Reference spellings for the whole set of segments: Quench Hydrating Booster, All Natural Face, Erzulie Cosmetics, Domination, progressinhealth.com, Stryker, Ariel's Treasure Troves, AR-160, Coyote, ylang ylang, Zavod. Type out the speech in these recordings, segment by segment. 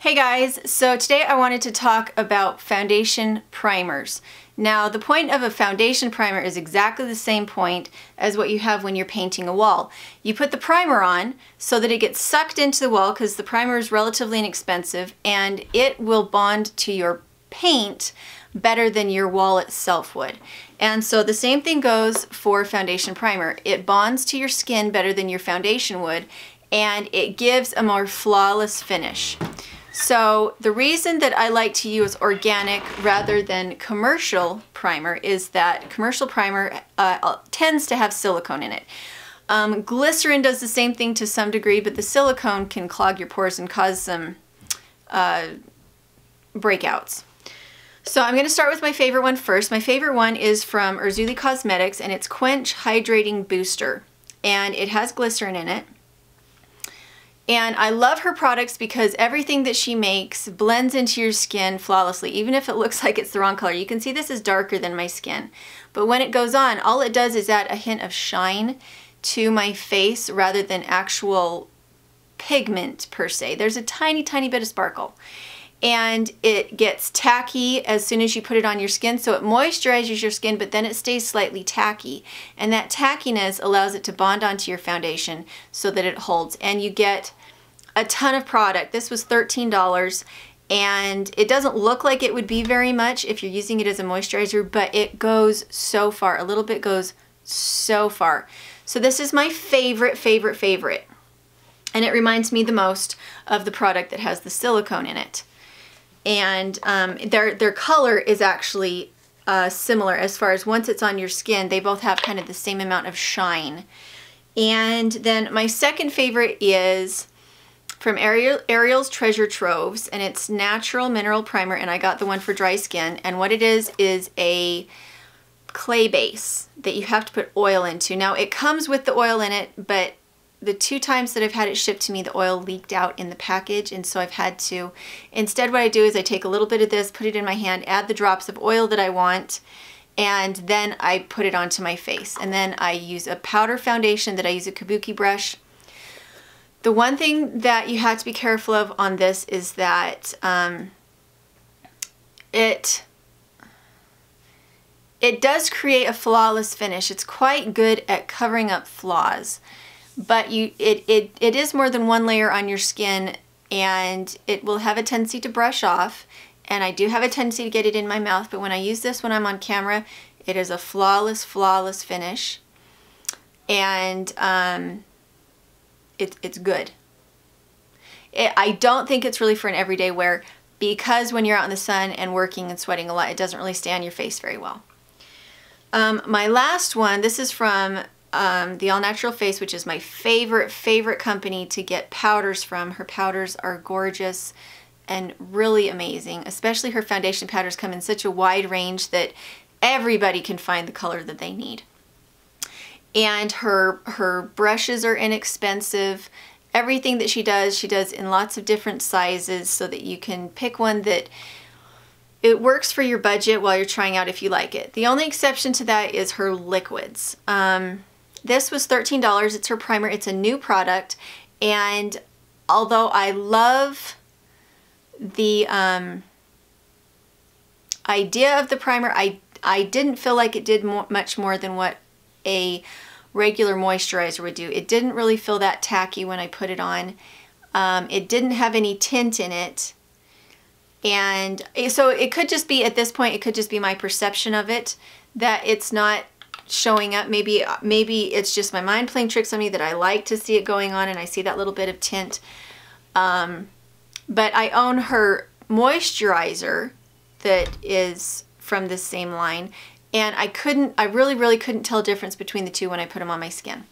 Hey guys, so today I wanted to talk about foundation primers. Now the point of a foundation primer is exactly the same point as what you have when you're painting a wall. You put the primer on so that it gets sucked into the wall because the primer is relatively inexpensive and it will bond to your paint better than your wall itself would. And so the same thing goes for foundation primer. It bonds to your skin better than your foundation would and it gives a more flawless finish. So the reason that I like to use organic rather than commercial primer is that commercial primer tends to have silicone in it. Glycerin does the same thing to some degree, but the silicone can clog your pores and cause some breakouts. So I'm going to start with my favorite one first. My favorite one is from Erzulie Cosmetics and it's Quench Hydrating Booster and it has glycerin in it. And I love her products because everything that she makes blends into your skin flawlessly, even if it looks like it's the wrong color. You can see this is darker than my skin. But when it goes on, all it does is add a hint of shine to my face rather than actual pigment per se. There's a tiny, tiny bit of sparkle. And it gets tacky as soon as you put it on your skin, so it moisturizes your skin, but then it stays slightly tacky. And that tackiness allows it to bond onto your foundation so that it holds. And you get a ton of product. This was $13 and it doesn't look like it would be very much if you're using it as a moisturizer, but it goes so far. A little bit goes so far. So this is my favorite. And it reminds me the most of the product that has the silicone in it. And their color is actually similar as far as once it's on your skin, they both have kind of the same amount of shine. And then my second favorite is from Ariel's Treasure Troves and it's Natural Mineral Primer and I got the one for dry skin. And what it is a clay base that you have to put oil into. Now it comes with the oil in it, but the two times that I've had it shipped to me, the oil leaked out in the package, and so I've had to. Instead, what I do is I take a little bit of this, put it in my hand, add the drops of oil that I want, and then I put it onto my face. And then I use a powder foundation that I use a kabuki brush. The one thing that you have to be careful of on this is that it does create a flawless finish. It's quite good at covering up flaws. But it is more than one layer on your skin and it will have a tendency to brush off, and I do have a tendency to get it in my mouth, but when I use this when I'm on camera, it is a flawless finish, and it's good. I don't think it's really for an everyday wear because when you're out in the sun and working and sweating a lot, it doesn't really stay on your face very well. My last one, this is from the All Natural Face, which is my favorite company to get powders from. Her powders are gorgeous and really amazing, especially her foundation powders come in such a wide range that everybody can find the color that they need. And her brushes are inexpensive. Everything that she does in lots of different sizes so that you can pick one that it works for your budget while you're trying out if you like it. The only exception to that is her liquids. This was $13, it's her primer, it's a new product, and although I love the idea of the primer, I didn't feel like it did much more than what a regular moisturizer would do. It didn't really feel that tacky when I put it on. It didn't have any tint in it, and so it could just be, at this point, it could just be my perception of it, that it's not showing up. Maybe it's just my mind playing tricks on me that I like to see it going on and I see that little bit of tint. But I own her moisturizer that is from this same line and I really couldn't tell the difference between the two when I put them on my skin.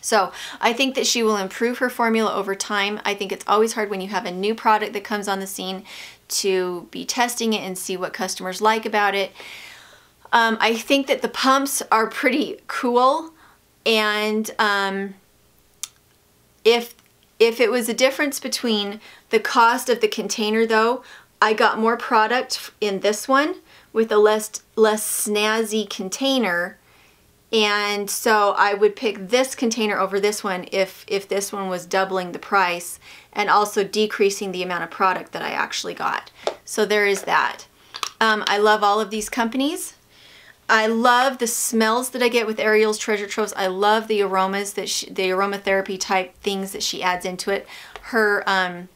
So I think that she will improve her formula over time. I think it's always hard when you have a new product that comes on the scene to be testing it and see what customers like about it. I think that the pumps are pretty cool, and if it was a difference between the cost of the container, though, I got more product in this one with a less snazzy container And so I would pick this container over this one if this one was doubling the price and also decreasing the amount of product that I actually got. So there is that. I love all of these companies. I love the smells that I get with Ariel's Treasure Troves. I love the aromas that the aromatherapy type things that she adds into it. Her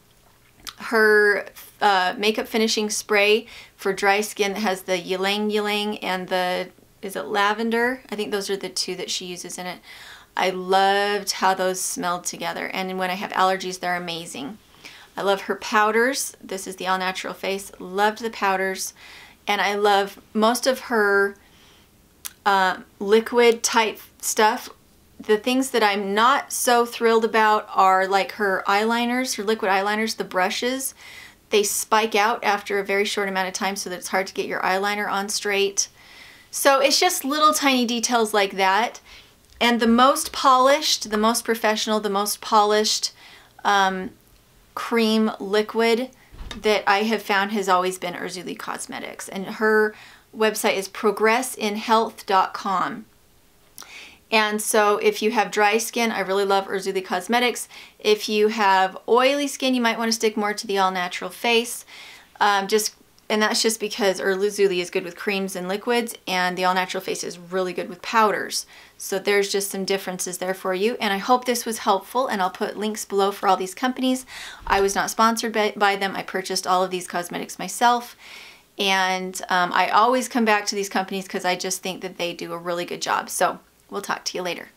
makeup finishing spray for dry skin that has the ylang ylang and the, is it lavender? I think those are the two that she uses in it. I loved how those smelled together, and when I have allergies, they're amazing. I love her powders. This is the All Natural Face. Loved the powders, and I love most of her liquid type stuff. The things that I'm not so thrilled about are like her eyeliners, her liquid eyeliners, the brushes. They spike out after a very short amount of time so that it's hard to get your eyeliner on straight. So it's just little tiny details like that. And the most polished, the most professional, the most polished cream liquid that I have found has always been Erzulie Cosmetics. And her website is progressinhealth.com. And so if you have dry skin, I really love Erzulie Cosmetics. If you have oily skin, you might want to stick more to the All Natural Face. And that's just because Erzulie is good with creams and liquids, and the All Natural Face is really good with powders. So there's just some differences there for you. And I hope this was helpful, and I'll put links below for all these companies. I was not sponsored by them. I purchased all of these cosmetics myself. And I always come back to these companies because I just think that they do a really good job. So we'll talk to you later.